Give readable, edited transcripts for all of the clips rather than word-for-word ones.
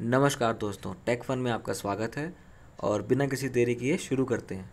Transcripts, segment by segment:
नमस्कार दोस्तों, टेकफन में आपका स्वागत है और बिना किसी देरी किए शुरू करते हैं।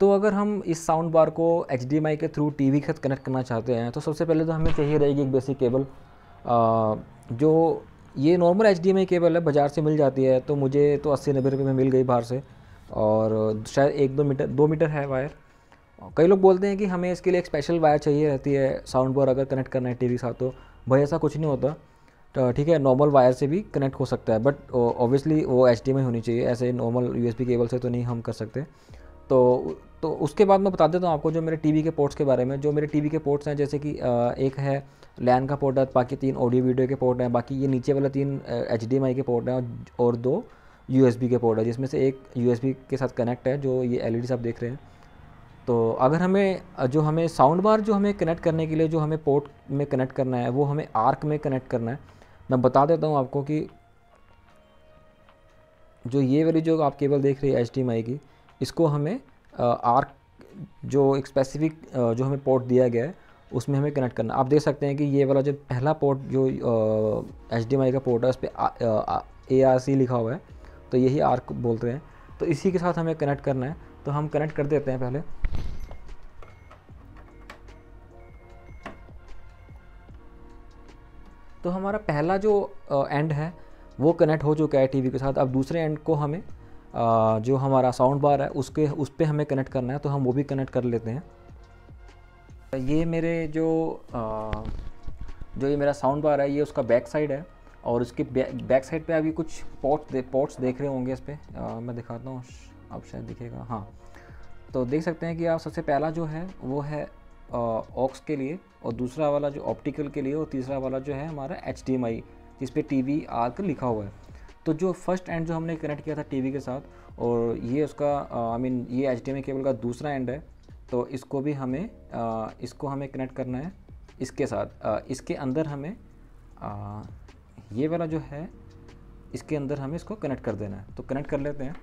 तो अगर हम इस साउंड बार को HDMI के थ्रू टीवी के साथ कनेक्ट करना चाहते हैं तो सबसे पहले तो हमें चाहिए रहेगी एक बेसिक केबल। जो ये नॉर्मल HDMI केबल है बाज़ार से मिल जाती है, तो मुझे तो 80-90 रुपये में मिल गई बाहर से, और शायद 1-2 मीटर है वायर। कई लोग बोलते हैं कि हमें इसके लिए एक स्पेशल वायर चाहिए रहती है साउंड बार अगर कनेक्ट करना है टीवी के साथ, तो भाई ऐसा कुछ नहीं होता। तो ठीक है, नॉर्मल वायर से भी कनेक्ट हो सकता है, बट ऑब्वियसली वो HDMI होनी चाहिए, ऐसे नॉर्मल USB केबल से तो नहीं हम कर सकते। तो उसके बाद मैं बता देता हूँ आपको जो मेरे टीवी के पोर्ट्स के बारे में। जो मेरे टीवी के पोर्ट्स हैं, जैसे कि एक है LAN का पोर्ट है, बाकी 3 ऑडियो वीडियो के पोर्ट हैं, बाकी ये नीचे वाला 3 HDMI के पोर्ट हैं और 2 USB के पोर्ट है, जिसमें से एक USB के साथ कनेक्ट है जो ये LEDs आप देख रहे हैं। तो अगर हमें साउंड बार जो हमें कनेक्ट करने के लिए जो हमें पोर्ट में कनेक्ट करना है वो हमें आर्क में कनेक्ट करना है। मैं बता देता हूँ आपको कि जो ये वाली जो आप केबल देख रही है HDMI की, इसको हमें आर्क जो एक स्पेसिफिक जो हमें पोर्ट दिया गया है उसमें हमें कनेक्ट करना है। आप देख सकते हैं कि ये वाला जो पहला पोर्ट जो HDMI का पोर्ट है उस पर ARC लिखा हुआ है, तो यही आर्क बोलते हैं। तो इसी के साथ हमें कनेक्ट करना है, तो हम कनेक्ट कर देते हैं पहले। तो हमारा पहला जो एंड है वो कनेक्ट हो चुका है टीवी के साथ। अब दूसरे एंड को हमें जो हमारा साउंड बार है उस पे हमें कनेक्ट करना है, तो हम वो भी कनेक्ट कर लेते हैं। ये मेरे ये मेरा साउंड बार है, ये उसका बैक साइड है, और उसके बैक साइड पे अभी कुछ पोर्ट्स देख रहे होंगे इस पर। मैं दिखाता हूँ, अब शायद दिखेगा। हाँ, तो देख सकते हैं कि आप सबसे पहला जो है वो है ऑक्स के लिए, और दूसरा वाला जो ऑप्टिकल के लिए, और तीसरा वाला जो है हमारा HDMI जिस पे टीवी आर्क लिखा हुआ है। तो जो फर्स्ट एंड जो हमने कनेक्ट किया था टीवी के साथ, और ये उसका ये HDMI केबल का दूसरा एंड है, तो इसको भी हमें कनेक्ट करना है इसके साथ। इसके अंदर हमें ये वाला जो है इसके अंदर हमें इसको कनेक्ट कर देना है, तो कनेक्ट कर लेते हैं।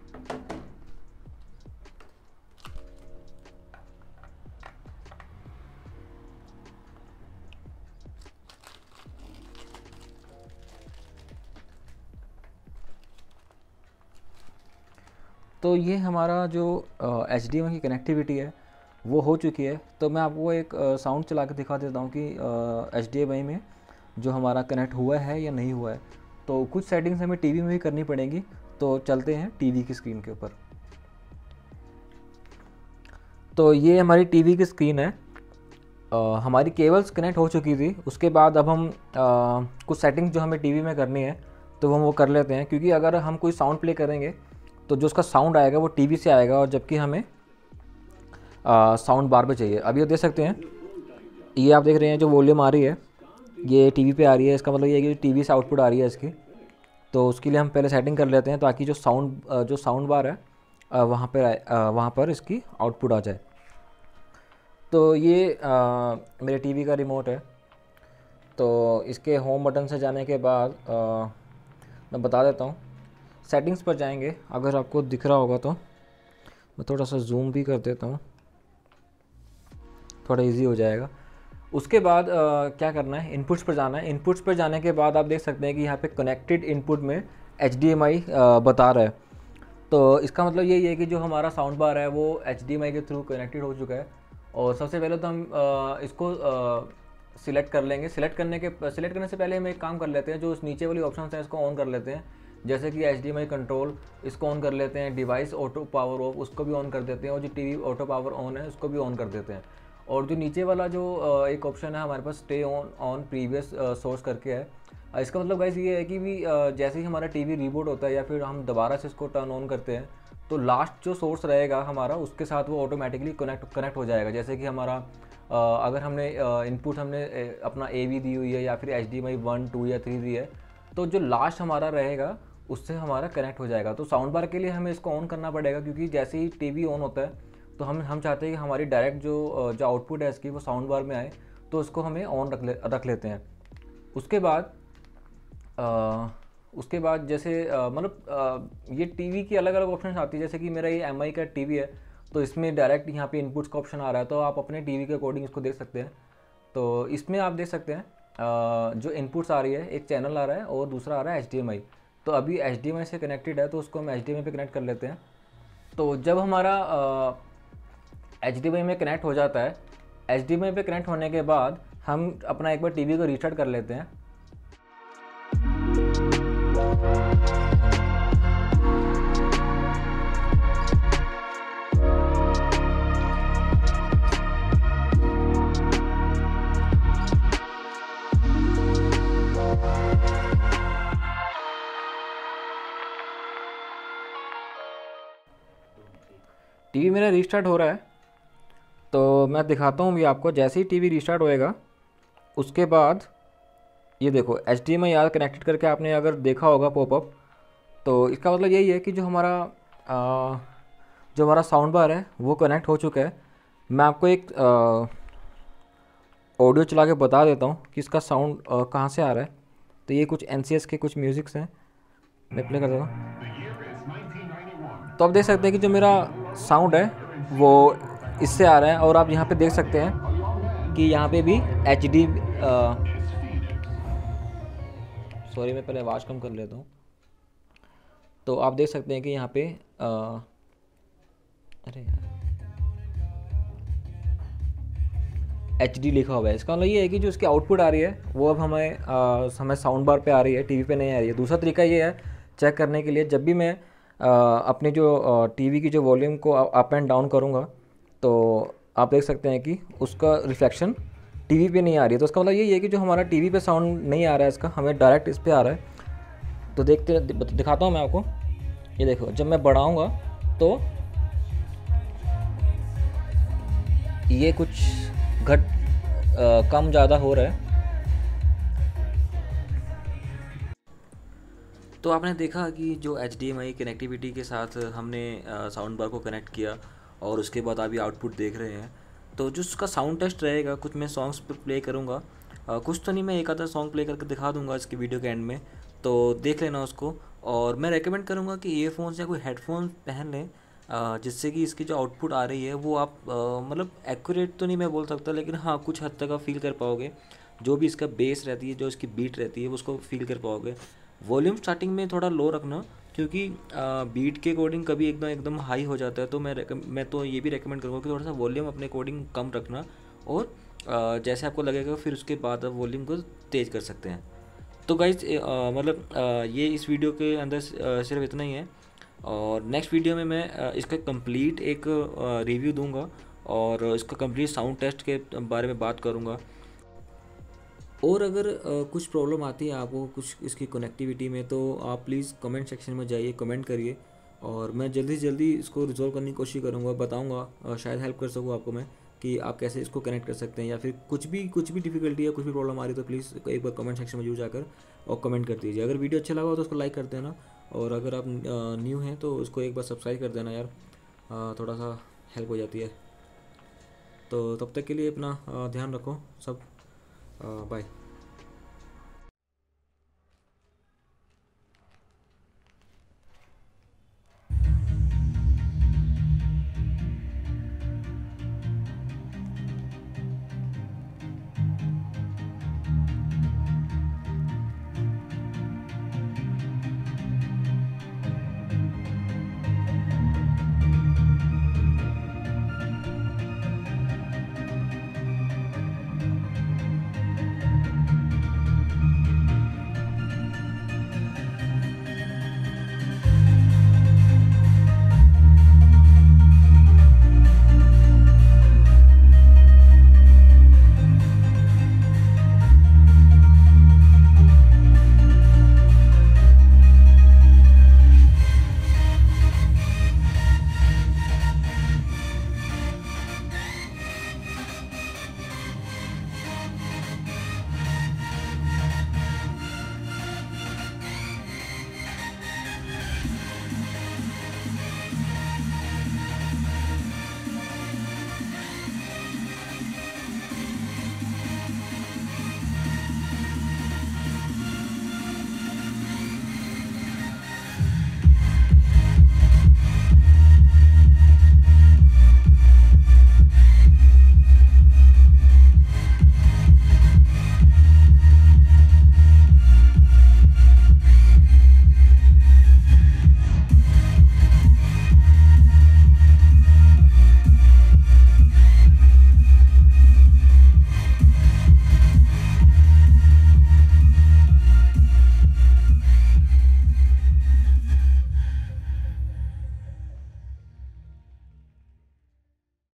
तो ये हमारा जो HDMI की कनेक्टिविटी है वो हो चुकी है। तो मैं आपको एक साउंड चला के दिखा देता हूँ कि HDMI में जो हमारा कनेक्ट हुआ है या नहीं हुआ है। तो कुछ सेटिंग्स हमें टीवी में भी करनी पड़ेंगी, तो चलते हैं टीवी की स्क्रीन के ऊपर। तो ये हमारी टीवी की स्क्रीन है। हमारी केबल्स कनेक्ट हो चुकी थी। उसके बाद अब हम कुछ सेटिंग्स जो हमें टीवी में करनी है तो हम वो कर लेते हैं, क्योंकि अगर हम कोई साउंड प्ले करेंगे तो जो उसका साउंड आएगा वो टीवी से आएगा, और जबकि हमें साउंड बार पे चाहिए। अभी आप देख सकते हैं, ये आप देख रहे हैं जो वॉल्यूम आ रही है ये टीवी पे आ रही है, इसका मतलब ये है कि टीवी से आउटपुट आ रही है इसकी। तो उसके लिए हम पहले सेटिंग कर लेते हैं, ताकि जो साउंड बार है वहाँ पर इसकी आउटपुट आ जाए। तो ये मेरे टीवी का रिमोट है। तो इसके होम बटन से जाने के बाद मैं बता देता हूँ, सेटिंग्स पर जाएंगे। अगर आपको दिख रहा होगा तो मैं थोड़ा सा जूम भी कर देता हूँ, थोड़ा इजी हो जाएगा। उसके बाद क्या करना है, इनपुट्स पर जाना है। इनपुट्स पर जाने के बाद आप देख सकते हैं कि यहाँ पे कनेक्टेड इनपुट में HDMI बता रहा है। तो इसका मतलब यही है कि जो हमारा साउंड बार है वो HDMI के थ्रू कनेक्टेड हो चुका है। और सबसे पहले तो हम इसको सिलेक्ट कर लेंगे। सिलेक्ट करने से पहले हम एक काम कर लेते हैं, जो उस नीचे वाली ऑप्शन है इसको ऑन कर लेते हैं, जैसे कि HDMI कंट्रोल, इसको ऑन कर लेते हैं। डिवाइस ऑटो पावर ऑफ, उसको भी ऑन कर देते हैं, और जो टीवी ऑटो पावर ऑन है उसको भी ऑन कर देते हैं। और जो नीचे वाला जो एक ऑप्शन है हमारे पास, स्टे ऑन प्रीवियस सोर्स करके है। इसका मतलब गाइस ये है कि भी जैसे ही हमारा टीवी रिबूट होता है या फिर हम दोबारा से इसको टर्न ऑन करते हैं, तो लास्ट जो सोर्स रहेगा हमारा उसके साथ वो ऑटोमेटिकली कनेक्ट हो जाएगा। जैसे कि हमारा अगर हमने इनपुट अपना AV दी हुई है या फिर HDMI 1, 2 या 3 दी है, तो जो लास्ट हमारा रहेगा उससे हमारा कनेक्ट हो जाएगा। तो साउंड बार के लिए हमें इसको ऑन करना पड़ेगा, क्योंकि जैसे ही टीवी ऑन होता है तो हम चाहते हैं कि हमारी डायरेक्ट जो आउटपुट है इसकी वो साउंड बार में आए, तो इसको हमें ऑन रख लेते हैं। उसके बाद जैसे मतलब ये टीवी की अलग अलग ऑप्शन आती है। जैसे कि मेरा ये MI का टीवी है, तो इसमें डायरेक्ट यहाँ पर इनपुट्स का ऑप्शन आ रहा है, तो आप अपने टीवी के अकॉर्डिंग इसको देख सकते हैं। तो इसमें आप देख सकते हैं जो इनपुट्स आ रही है, एक चैनल आ रहा है और दूसरा आ रहा है HDMI। तो अभी HDMI से कनेक्टेड है तो उसको हम HDMI पे कनेक्ट कर लेते हैं। तो जब हमारा HDMI में कनेक्ट हो जाता है, HDMI पे कनेक्ट होने के बाद हम अपना एक बार टीवी को रीसेट कर लेते हैं। टीवी मेरा रीस्टार्ट हो रहा है तो मैं दिखाता हूँ भी आपको। जैसे ही टीवी रीस्टार्ट होएगा उसके बाद ये देखो HDMI यार कनेक्टेड करके आपने अगर देखा होगा पॉपअप, तो इसका मतलब यही है कि जो हमारा साउंड बार है वो कनेक्ट हो चुका है। मैं आपको एक ऑडियो चला के बता देता हूँ कि इसका साउंड कहाँ से आ रहा है। तो ये कुछ NCS के कुछ म्यूज़िक्स हैं, मैं प्ले कर देता हूँ। तो आप देख सकते हैं कि जो मेरा साउंड है वो इससे आ रहा है। और आप यहाँ पे देख सकते हैं कि यहाँ पे भी सॉरी मैं पहले आवाज़ कम कर लेता हूँ। तो आप देख सकते हैं कि यहाँ पे HD लिखा हुआ है। इसका मतलब ये है कि जो इसकी आउटपुट आ रही है वो अब हमें साउंड बार पे आ रही है, टीवी पे नहीं आ रही है। दूसरा तरीका ये है चेक करने के लिए, जब भी मैं अपने जो टीवी की जो वॉल्यूम को अप एंड डाउन करूँगा तो आप देख सकते हैं कि उसका रिफ्लेक्शन टीवी पे नहीं आ रही है। तो उसका मतलब यही है कि जो हमारा टीवी पे साउंड नहीं आ रहा है, इसका हमें डायरेक्ट इस पे आ रहा है। तो देखते दिखाता हूँ मैं आपको। ये देखो जब मैं बढ़ाऊँगा तो ये कुछ कम ज़्यादा हो रहा है। तो आपने देखा कि जो HDMI कनेक्टिविटी के साथ हमने साउंड बार को कनेक्ट किया और उसके बाद अभी आउटपुट देख रहे हैं। तो जो उसका साउंड टेस्ट रहेगा, कुछ मैं सॉन्ग्स पर प्ले करूँगा, कुछ तो नहीं, मैं एक आधा सॉन्ग प्ले करके दिखा दूँगा इसकी वीडियो के एंड में, तो देख लेना उसको। और मैं रेकमेंड करूँगा कि ईयरफोन्स या कोई हेडफोन पहन लें जिससे कि इसकी जो आउटपुट आ रही है वो आप मतलब एक्यूरेट तो नहीं मैं बोल सकता, लेकिन हाँ कुछ हद तक आप फील कर पाओगे। जो भी इसका बेस रहती है, जो इसकी बीट रहती है, उसको फील कर पाओगे। वॉल्यूम स्टार्टिंग में थोड़ा लो रखना क्योंकि बीट के अकॉर्डिंग कभी एकदम हाई हो जाता है। तो मैं तो ये भी रेकमेंड करूँगा कि थोड़ा सा वॉल्यूम अपने अकॉर्डिंग कम रखना और जैसे आपको लगेगा फिर उसके बाद आप वॉल्यूम को तेज़ कर सकते हैं। तो गाइज मतलब ये इस वीडियो के अंदर सिर्फ इतना ही है और नेक्स्ट वीडियो में मैं इसका कंप्लीट एक रिव्यू दूँगा और इसका कंप्लीट साउंड टेस्ट के बारे में बात करूँगा। और अगर कुछ प्रॉब्लम आती है आपको कुछ इसकी कनेक्टिविटी में तो आप प्लीज़ कमेंट सेक्शन में जाइए, कमेंट करिए और मैं जल्दी से जल्दी इसको रिजॉल्व करने की कोशिश करूँगा, बताऊँगा, शायद हेल्प कर सकूँ आपको मैं कि आप कैसे इसको कनेक्ट कर सकते हैं। या फिर कुछ भी डिफिकल्टी या कुछ भी प्रॉब्लम आ रही है तो प्लीज़ एक बार कमेंट सेक्शन में जरूर जाकर और कमेंट कर दीजिए। अगर वीडियो अच्छा लगा हो तो उसको लाइक कर देना और अगर आप न्यू हैं तो उसको एक बार सब्सक्राइब कर देना यार, थोड़ा सा हेल्प हो जाती है। तो तब तक के लिए अपना ध्यान रखो सब, बाय।